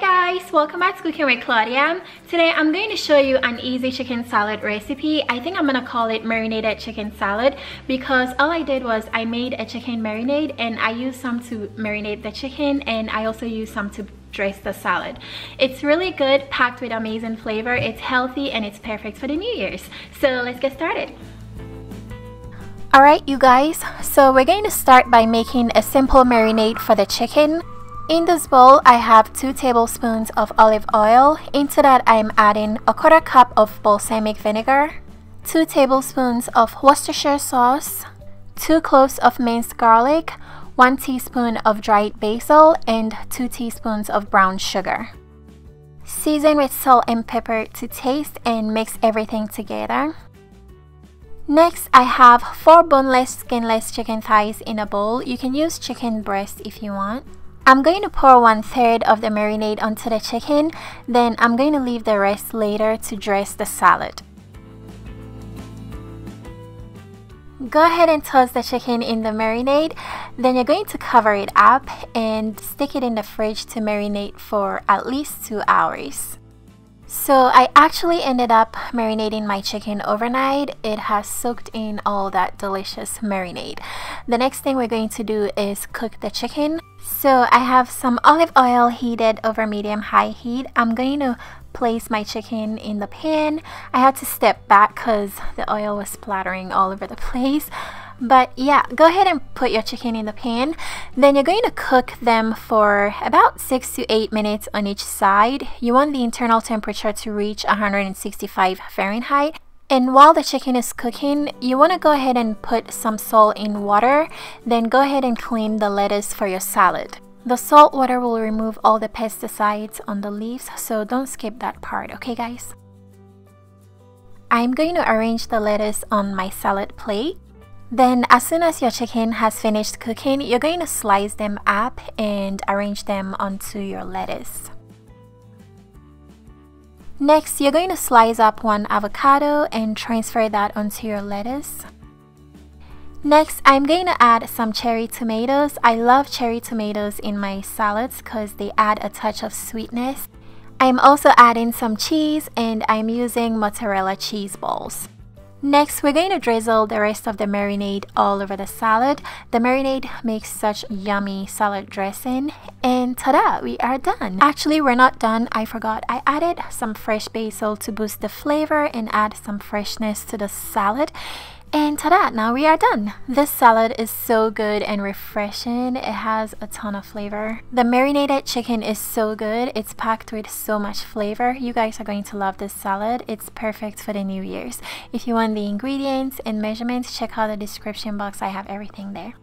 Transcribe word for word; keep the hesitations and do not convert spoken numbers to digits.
Hi guys, welcome back to Cooking with Claudia. Today I'm going to show you an easy chicken salad recipe. I think I'm gonna call it marinated chicken salad because all I did was I made a chicken marinade and I used some to marinate the chicken and I also used some to dress the salad. It's really good, packed with amazing flavor, it's healthy and it's perfect for the New Year's. So let's get started. Alright you guys, so we're going to start by making a simple marinade for the chicken. In this bowl, I have two tablespoons of olive oil. Into that, I'm adding a quarter cup of balsamic vinegar, two tablespoons of Worcestershire sauce, two cloves of minced garlic, one teaspoon of dried basil, and two teaspoons of brown sugar. Season with salt and pepper to taste and mix everything together. Next, I have four boneless, skinless chicken thighs in a bowl. You can use chicken breast if you want. I'm going to pour one third of the marinade onto the chicken, then I'm going to leave the rest later to dress the salad. Go ahead and toss the chicken in the marinade, then you're going to cover it up and stick it in the fridge to marinate for at least two hours. So I actually ended up marinating my chicken overnight. It has soaked in all that delicious marinade. The next thing we're going to do is cook the chicken. So I have some olive oil heated over medium-high heat. I'm going to place my chicken in the pan. I had to step back because the oil was splattering all over the place. But yeah, go ahead and put your chicken in the pan. Then you're going to cook them for about six to eight minutes on each side. You want the internal temperature to reach one hundred sixty-five Fahrenheit. And while the chicken is cooking, you want to go ahead and put some salt in water. Then go ahead and clean the lettuce for your salad. The salt water will remove all the pesticides on the leaves, so don't skip that part, okay guys? I'm going to arrange the lettuce on my salad plate. Then as soon as your chicken has finished cooking, you're going to slice them up and arrange them onto your lettuce. Next, you're going to slice up one avocado and transfer that onto your lettuce. Next, I'm going to add some cherry tomatoes. I love cherry tomatoes in my salads because they add a touch of sweetness. I'm also adding some cheese and I'm using mozzarella cheese balls. Next, we're going to drizzle the rest of the marinade all over the salad. The marinade makes such yummy salad dressing. And ta-da, we are done. Actually, we're not done. I forgot. I added some fresh basil to boost the flavor and add some freshness to the salad. And ta-da, now we are done. This salad is so good and refreshing. It has a ton of flavor. The marinated chicken is so good. It's packed with so much flavor. You guys are going to love this salad. It's perfect for the New Year's. If you want the ingredients and measurements, check out the description box. I have everything there.